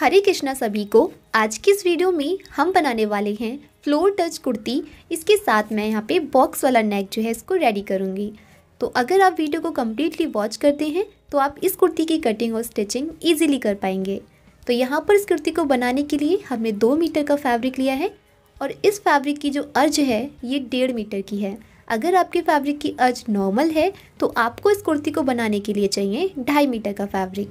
हरे कृष्णा सभी को। आज की इस वीडियो में हम बनाने वाले हैं फ्लोर टच कुर्ती। इसके साथ मैं यहाँ पे बॉक्स वाला नेक जो है इसको रेडी करूँगी। तो अगर आप वीडियो को कम्प्लीटली वॉच करते हैं तो आप इस कुर्ती की कटिंग और स्टिचिंग ईजिली कर पाएंगे। तो यहाँ पर इस कुर्ती को बनाने के लिए हमने 2 मीटर का फैब्रिक लिया है और इस फैब्रिक की जो अर्ज है ये 1.5 मीटर की है। अगर आपके फैब्रिक की अर्ज नॉर्मल है तो आपको इस कुर्ती को बनाने के लिए चाहिए 2.5 मीटर का फैब्रिक।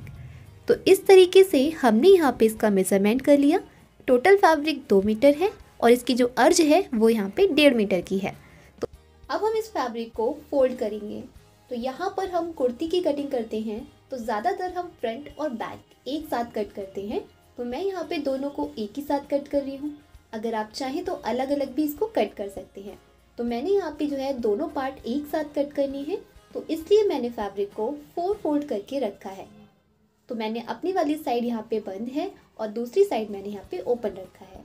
तो इस तरीके से हमने यहाँ पे इसका मेज़रमेंट कर लिया। टोटल फैब्रिक 2 मीटर है और इसकी जो अर्ज है वो यहाँ पे 1.5 मीटर की है। तो अब हम इस फैब्रिक को फोल्ड करेंगे। तो यहाँ पर हम कुर्ती की कटिंग करते हैं तो ज़्यादातर हम फ्रंट और बैक एक साथ कट करते हैं। तो मैं यहाँ पे दोनों को एक ही साथ कट कर रही हूँ। अगर आप चाहें तो अलग अलग भी इसको कट कर सकते हैं। तो मैंने यहाँ पे जो है दोनों पार्ट एक साथ कट करनी है तो इसलिए मैंने फैब्रिक को 4 फोल्ड करके रखा है। तो मैंने अपनी वाली साइड यहाँ पे बंद है और दूसरी साइड मैंने यहाँ पे ओपन रखा है।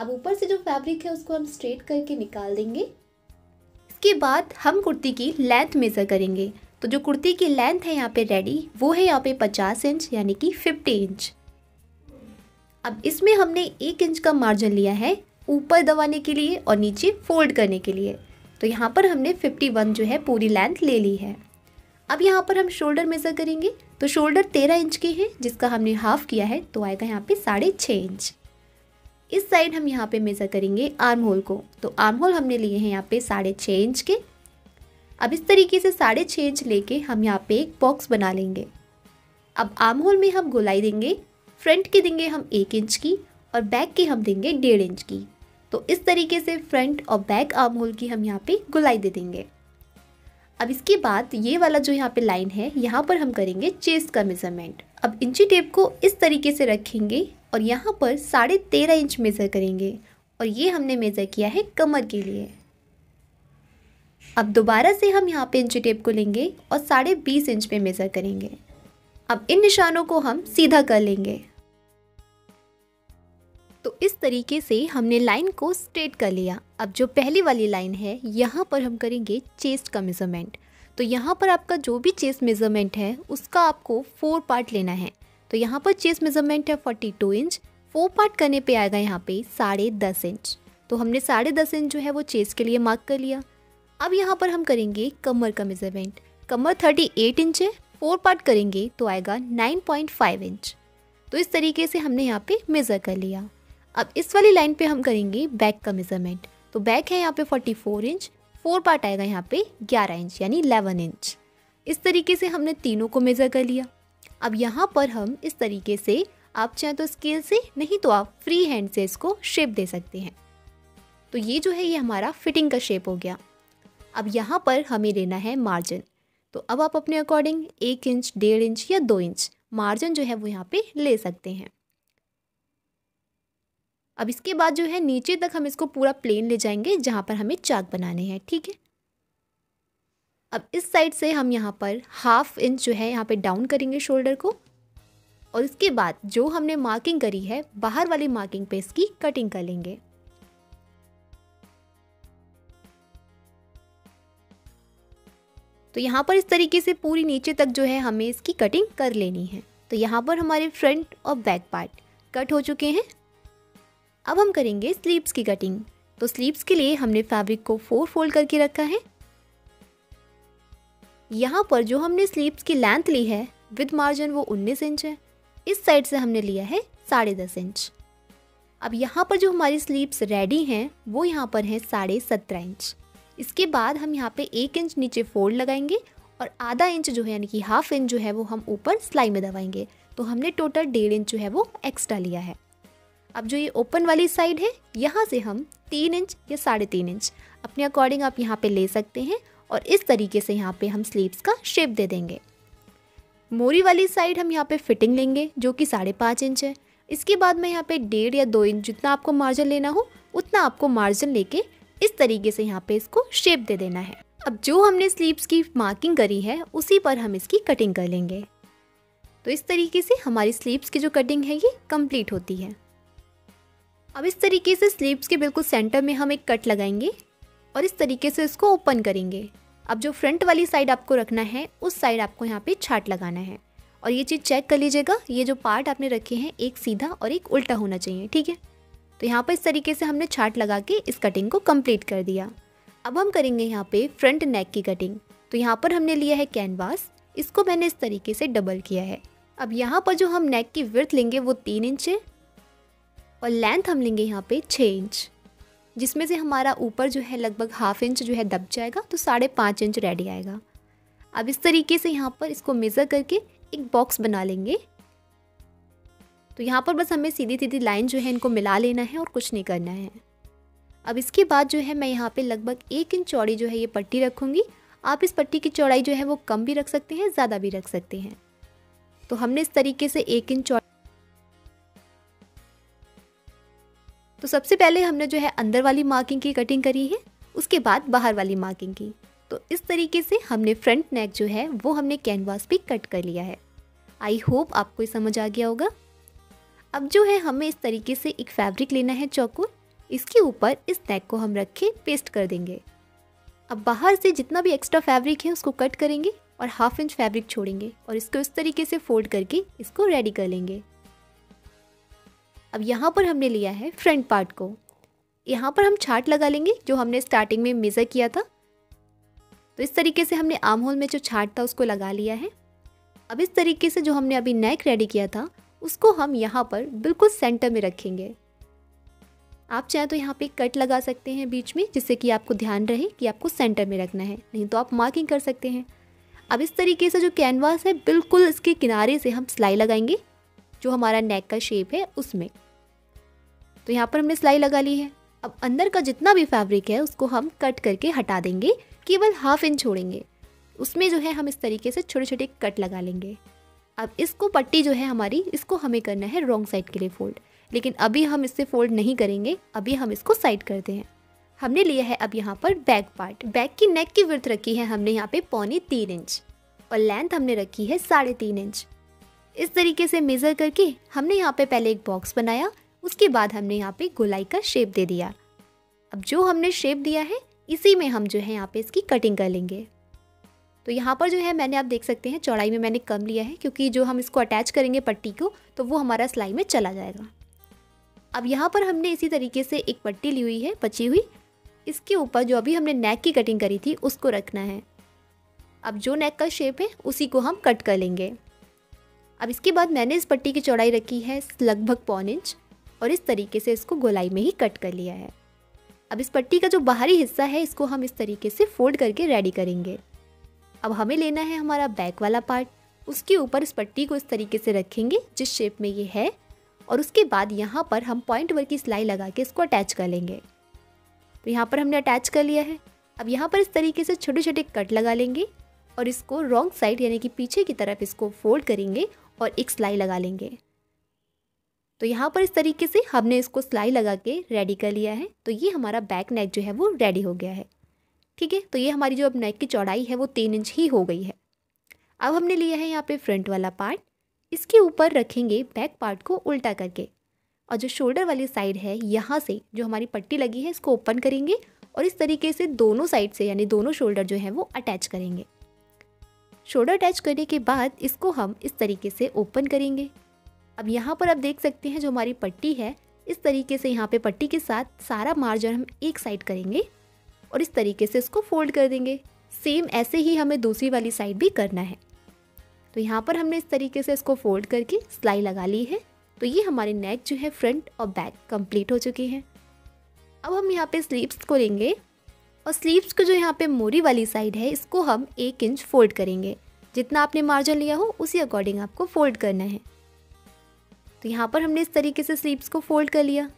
अब ऊपर से जो फैब्रिक है उसको हम स्ट्रेट करके निकाल देंगे। इसके बाद हम कुर्ती की लेंथ मेज़र करेंगे। तो जो कुर्ती की लेंथ है यहाँ पे रेडी वो है यहाँ पे 50 इंच यानी कि 50 इंच। अब इसमें हमने 1 इंच का मार्जिन लिया है ऊपर दबाने के लिए और नीचे फोल्ड करने के लिए। तो यहाँ पर हमने 51 जो है पूरी लेंथ ले ली है। अब यहाँ पर हम शोल्डर मेज़र करेंगे। तो शोल्डर 13 इंच के हैं जिसका हमने हाफ़ किया है तो आएगा यहाँ पे 6.5 इंच। इस साइड हम यहाँ पे मेज़र करेंगे आर्म होल को। तो आर्म होल हमने लिए हैं यहाँ पे 6.5 इंच के। अब इस तरीके से 6.5 इंच लेके हम यहाँ पे एक बॉक्स बना लेंगे। अब आर्म होल में हम गोलाई देंगे। फ्रंट के देंगे हम 1 इंच की और बैक की हम देंगे 1.5 इंच की। तो इस तरीके से फ्रंट और बैक आर्म होल की हम यहाँ पे गोलाई दे देंगे। अब इसके बाद ये वाला जो यहाँ पे लाइन है यहाँ पर हम करेंगे चेस्ट का मेज़रमेंट। अब इंची टेप को इस तरीके से रखेंगे और यहाँ पर 13.5 इंच मेज़र करेंगे और ये हमने मेज़र किया है कमर के लिए। अब दोबारा से हम यहाँ पे इंची टेप को लेंगे और 20.5 इंच पे मेज़र करेंगे। अब इन निशानों को हम सीधा कर लेंगे। तो इस तरीके से हमने लाइन को स्ट्रेट कर लिया। अब जो पहली वाली लाइन है यहाँ पर हम करेंगे चेस्ट का मेज़रमेंट। तो यहाँ पर आपका जो भी चेस्ट मेज़रमेंट है उसका आपको 4 पार्ट लेना है। तो यहाँ पर चेस्ट मेज़रमेंट है 42 इंच। 4 पार्ट करने पे आएगा यहाँ पे 10.5 इंच। तो हमने 10.5 इंच जो है वो चेस्ट के लिए मार्क कर लिया। अब यहाँ पर हम करेंगे कमर का मेज़रमेंट। कमर 38 इंच है। 4 पार्ट करेंगे तो आएगा 9.5 इंच। तो इस तरीके से हमने यहाँ पे मेज़र कर लिया। अब इस वाली लाइन पे हम करेंगे बैक का मेज़रमेंट। तो बैक है यहाँ पे 44 इंच। 4 पार्ट आएगा यहाँ पे 11 इंच यानी 11 इंच। इस तरीके से हमने तीनों को मेज़र कर लिया। अब यहाँ पर हम इस तरीके से आप चाहें तो स्केल से नहीं तो आप फ्री हैंड से इसको शेप दे सकते हैं। तो ये जो है ये हमारा फिटिंग का शेप हो गया। अब यहाँ पर हमें लेना है मार्जिन। तो अब आप अपने अकॉर्डिंग 1 इंच 1.5 इंच या 2 इंच मार्जिन जो है वो यहाँ पर ले सकते हैं। अब इसके बाद जो है नीचे तक हम इसको पूरा प्लेन ले जाएंगे जहाँ पर हमें चाक बनाने हैं, ठीक है। अब इस साइड से हम यहाँ पर 1/2 इंच जो है यहाँ पे डाउन करेंगे शोल्डर को और इसके बाद जो हमने मार्किंग करी है बाहर वाली मार्किंग पे इसकी कटिंग कर लेंगे। तो यहाँ पर इस तरीके से पूरी नीचे तक जो है हमें इसकी कटिंग कर लेनी है। तो यहाँ पर हमारे फ्रंट और बैक पार्ट कट हो चुके हैं। अब हम करेंगे स्लीव्स की कटिंग। तो स्लीव्स के लिए हमने फैब्रिक को 4 फोल्ड करके रखा है। यहाँ पर जो हमने स्लीव्स की लेंथ ली है विद मार्जिन वो 19 इंच है। इस साइड से हमने लिया है 10.5 इंच। अब यहाँ पर जो हमारी स्लीव्स रेडी हैं वो यहाँ पर है 17.5 इंच। इसके बाद हम यहाँ पे 1 इंच नीचे फोल्ड लगाएंगे और आधा इंच जो है यानी कि हाफ इंच जो है वो हम ऊपर सिलाई में दबाएंगे। तो हमने टोटल 1.5 इंच जो है वो एक्स्ट्रा लिया है। अब जो ये ओपन वाली साइड है यहाँ से हम 3 इंच या 3.5 इंच अपने अकॉर्डिंग आप यहाँ पे ले सकते हैं और इस तरीके से यहाँ पे हम स्लीव्स का शेप दे देंगे। मोरी वाली साइड हम यहाँ पे फिटिंग लेंगे जो कि 5.5 इंच है। इसके बाद मैं यहाँ पे 1.5 या 2 इंच जितना आपको मार्जिन लेना हो उतना आपको मार्जिन लेके इस तरीके से यहाँ पे इसको शेप दे देना है। अब जो हमने स्लीव्स की मार्किंग करी है उसी पर हम इसकी कटिंग कर लेंगे। तो इस तरीके से हमारी स्लीव्स की जो कटिंग है ये कम्प्लीट होती है। अब इस तरीके से स्लीव्स के बिल्कुल सेंटर में हम एक कट लगाएंगे और इस तरीके से इसको ओपन करेंगे। अब जो फ्रंट वाली साइड आपको रखना है उस साइड आपको यहाँ पे छाट लगाना है और ये चीज़ चेक कर लीजिएगा, ये जो पार्ट आपने रखे हैं एक सीधा और एक उल्टा होना चाहिए, ठीक है। तो यहाँ पर इस तरीके से हमने छाट लगा के इस कटिंग को कंप्लीट कर दिया। अब हम करेंगे यहाँ पे फ्रंट नेक की कटिंग। तो यहाँ पर हमने लिया है कैनवास, इसको मैंने इस तरीके से डबल किया है। अब यहाँ पर जो हम नेक की विड्थ लेंगे वो 3 इंच है और लेंथ हम लेंगे यहाँ पे 6 इंच, जिसमें से हमारा ऊपर जो है लगभग हाफ इंच जो है दब जाएगा, तो 5.5 इंच रेडी आएगा। अब इस तरीके से यहाँ पर इसको मेज़र करके एक बॉक्स बना लेंगे। तो यहाँ पर बस हमें सीधी सीधी लाइन जो है इनको मिला लेना है और कुछ नहीं करना है। अब इसके बाद जो है मैं यहाँ पे लगभग 1 इंच चौड़ी जो है ये पट्टी रखूँगी। आप इस पट्टी की चौड़ाई जो है वो कम भी रख सकते हैं, ज़्यादा भी रख सकते हैं। तो हमने इस तरीके से 1 इंच चौड़ी। तो सबसे पहले हमने जो है अंदर वाली मार्किंग की कटिंग करी है, उसके बाद बाहर वाली मार्किंग की। तो इस तरीके से हमने फ्रंट नेक जो है वो हमने कैनवास पे कट कर लिया है। आई होप आपको ये समझ आ गया होगा। अब जो है हमें इस तरीके से एक फैब्रिक लेना है चौकोर, इसके ऊपर इस नेक को हम रख के पेस्ट कर देंगे। अब बाहर से जितना भी एक्स्ट्रा फैब्रिक है उसको कट करेंगे और हाफ इंच फैब्रिक छोड़ेंगे और इसको इस तरीके से फोल्ड करके इसको रेडी कर लेंगे। अब यहाँ पर हमने लिया है फ्रंट पार्ट को, यहाँ पर हम छाट लगा लेंगे जो हमने स्टार्टिंग में मेज़र किया था। तो इस तरीके से हमने आर्म होल में जो छाट था उसको लगा लिया है। अब इस तरीके से जो हमने अभी नेक रेडी किया था उसको हम यहाँ पर बिल्कुल सेंटर में रखेंगे। आप चाहे तो यहाँ पे कट लगा सकते हैं बीच में, जिससे कि आपको ध्यान रहे कि आपको सेंटर में रखना है, नहीं तो आप मार्किंग कर सकते हैं। अब इस तरीके से जो कैनवास है बिल्कुल इसके किनारे से हम सिलाई लगाएंगे, जो हमारा नेक का शेप है उसमें। तो यहाँ पर हमने सिलाई लगा ली है। अब अंदर का जितना भी फैब्रिक है उसको हम कट करके हटा देंगे, केवल हाफ इंच छोड़ेंगे। उसमें जो है हम इस तरीके से छोटे छोटे कट लगा लेंगे। अब इसको पट्टी जो है हमारी, इसको हमें करना है रॉन्ग साइड के लिए फोल्ड, लेकिन अभी हम इससे फोल्ड नहीं करेंगे, अभी हम इसको साइड करते हैं। हमने लिया है अब यहाँ पर बैक पार्ट। बैक की नेक की विड्थ रखी है हमने यहाँ पे 3.25 इंच और लेंथ हमने रखी है 3.5 इंच। इस तरीके से मेज़र करके हमने यहाँ पे पहले एक बॉक्स बनाया, उसके बाद हमने यहाँ पे गोलाई का शेप दे दिया। अब जो हमने शेप दिया है इसी में हम जो है यहाँ पे इसकी कटिंग कर लेंगे। तो यहाँ पर जो है मैंने, आप देख सकते हैं, चौड़ाई में मैंने कम लिया है, क्योंकि जो हम इसको अटैच करेंगे पट्टी को तो वो हमारा सिलाई में चला जाएगा। अब यहाँ पर हमने इसी तरीके से एक पट्टी ली हुई है बची हुई, इसके ऊपर जो अभी हमने नेक की कटिंग करी थी उसको रखना है। अब जो नेक का शेप है उसी को हम कट कर लेंगे। अब इसके बाद मैंने इस पट्टी की चौड़ाई रखी है लगभग 0.25 इंच और इस तरीके से इसको गोलाई में ही कट कर लिया है। अब इस पट्टी का जो बाहरी हिस्सा है इसको हम इस तरीके से फोल्ड करके रेडी करेंगे। अब हमें लेना है हमारा बैक वाला पार्ट, उसके ऊपर इस पट्टी को इस तरीके से रखेंगे जिस शेप में ये है, और उसके बाद यहाँ पर हम पॉइंट वर्क की सिलाई लगा के इसको अटैच कर लेंगे। तो यहाँ पर हमने अटैच कर लिया है। अब यहाँ पर इस तरीके से छोटे छोटे कट लगा लेंगे और इसको रॉन्ग साइड यानी कि पीछे की तरफ इसको फोल्ड करेंगे और एक सिलाई लगा लेंगे। तो यहाँ पर इस तरीके से हमने इसको सिलाई लगा के रेडी कर लिया है। तो ये हमारा बैक नेक जो है वो रेडी हो गया है, ठीक है। तो ये हमारी जो अब नेक की चौड़ाई है वो 3 इंच ही हो गई है। अब हमने लिया है यहाँ पे फ्रंट वाला पार्ट, इसके ऊपर रखेंगे बैक पार्ट को उल्टा करके, और जो शोल्डर वाली साइड है यहाँ से जो हमारी पट्टी लगी है इसको ओपन करेंगे और इस तरीके से दोनों साइड से यानी दोनों शोल्डर जो है वो अटैच करेंगे। शोल्डर अटैच करने के बाद इसको हम इस तरीके से ओपन करेंगे। अब यहाँ पर आप देख सकते हैं जो हमारी पट्टी है इस तरीके से, यहाँ पे पट्टी के साथ सारा मार्जिन हम एक साइड करेंगे और इस तरीके से इसको फोल्ड कर देंगे। सेम ऐसे ही हमें दूसरी वाली साइड भी करना है। तो यहाँ पर हमने इस तरीके से इसको फोल्ड करके सिलाई लगा ली है। तो ये हमारे नेक जो है फ्रंट और बैक कंप्लीट हो चुकी है। अब हम यहाँ पे स्लीव्स को लेंगे और स्लीव्स को जो यहाँ पे मोरी वाली साइड है इसको हम 1 इंच फोल्ड करेंगे। जितना आपने मार्जिन लिया हो उसी अकॉर्डिंग आपको फोल्ड करना है। तो यहाँ पर हमने इस तरीके से स्लीव्स को फोल्ड कर लिया।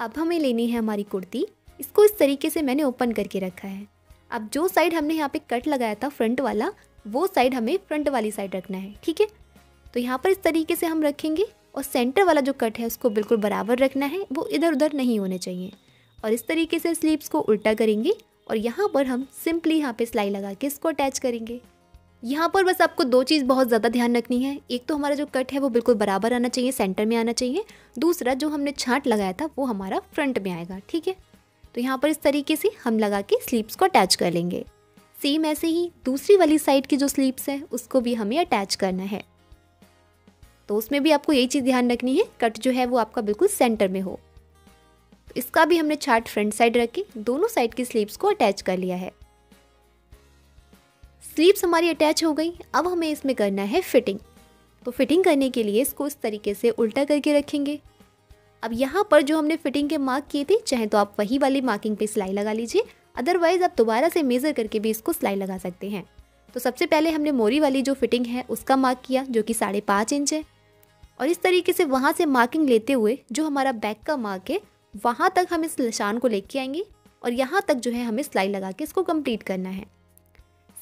अब हमें लेनी है हमारी कुर्ती, इसको इस तरीके से मैंने ओपन करके रखा है। अब जो साइड हमने यहाँ पे कट लगाया था फ्रंट वाला, वो साइड हमें फ्रंट वाली साइड रखना है, ठीक है। तो यहाँ पर इस तरीके से हम रखेंगे और सेंटर वाला जो कट है उसको बिल्कुल बराबर रखना है, वो इधर उधर नहीं होने चाहिए। और इस तरीके से स्लीव्स को उल्टा करेंगे और यहाँ पर हम सिंपली यहाँ पे सिलाई लगा के इसको अटैच करेंगे। यहाँ पर बस आपको दो चीज़ बहुत ज़्यादा ध्यान रखनी है, एक तो हमारा जो कट है वो बिल्कुल बराबर आना चाहिए, सेंटर में आना चाहिए। दूसरा जो हमने छांट लगाया था वो हमारा फ्रंट में आएगा, ठीक है। तो यहाँ पर इस तरीके से हम लगा के स्लीव्स को अटैच कर लेंगे। सेम ऐसे ही दूसरी वाली साइड की जो स्लीव्स है उसको भी हमें अटैच करना है। तो उसमें भी आपको यही चीज़ ध्यान रखनी है, कट जो है वो आपका बिल्कुल सेंटर में हो। तो इसका भी हमने चार्ट फ्रंट साइड रख के दोनों साइड की स्लीव्स को अटैच कर लिया है। स्लीव्स हमारी अटैच हो गई। अब हमें इसमें करना है फिटिंग। तो फिटिंग करने के लिए इसको इस तरीके से उल्टा करके रखेंगे। अब यहाँ पर जो हमने फिटिंग के मार्क किए थे, चाहे तो आप वही वाली मार्किंग पे सिलाई लगा लीजिए, अदरवाइज आप दोबारा से मेज़र करके भी इसको सिलाई लगा सकते हैं। तो सबसे पहले हमने मोरी वाली जो फिटिंग है उसका मार्क किया, जो कि 5.5 इंच है, और इस तरीके से वहाँ से मार्किंग लेते हुए जो हमारा बैक का मार्क है वहाँ तक हम इस निशान को लेके आएंगे और यहाँ तक जो है हमें सिलाई लगा के इसको कंप्लीट करना है।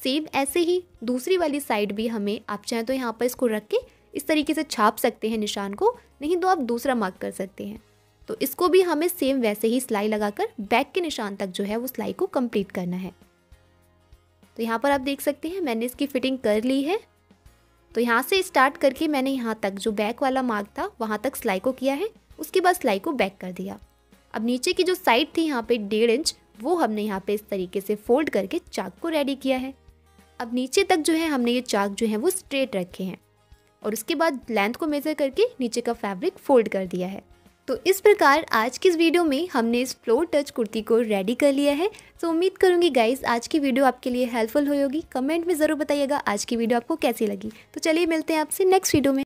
सेम ऐसे ही दूसरी वाली साइड भी हमें, आप चाहें तो यहाँ पर इसको रख के इस तरीके से छाप सकते हैं निशान को, नहीं तो आप दूसरा मार्क कर सकते हैं। तो इसको भी हमें सेम वैसे ही सिलाई लगाकर बैक के निशान तक जो है वो सिलाई को कंप्लीट करना है। तो यहाँ पर आप देख सकते हैं मैंने इसकी फिटिंग कर ली है। तो यहाँ से स्टार्ट करके मैंने यहाँ तक जो बैक वाला मार्क था वहाँ तक सिलाई को किया है, उसके बाद सिलाई को बैक कर दिया। अब नीचे की जो साइड थी यहाँ पे 1.5 इंच, वो हमने यहाँ पे इस तरीके से फोल्ड करके चाक को रेडी किया है। अब नीचे तक जो है हमने ये चाक जो है वो स्ट्रेट रखे हैं और उसके बाद लेंथ को मेज़र करके नीचे का फैब्रिक फोल्ड कर दिया है। तो इस प्रकार आज की इस वीडियो में हमने इस फ्लोर टच कुर्ती को रेडी कर लिया है। तो उम्मीद करूँगी गाइज़ आज की वीडियो आपके लिए हेल्पफुल होगी। कमेंट में ज़रूर बताइएगा आज की वीडियो आपको कैसी लगी। तो चलिए मिलते हैं आपसे नेक्स्ट वीडियो में।